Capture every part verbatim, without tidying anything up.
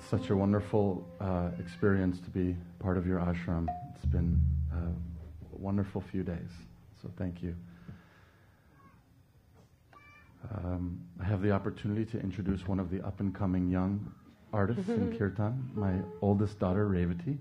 It's such a wonderful uh, experience to be part of your ashram. It's been a wonderful few days, so thank you. Um, I have the opportunity to introduce one of the up-and-coming young artists in kirtan, my oldest daughter, Revati.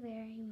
you very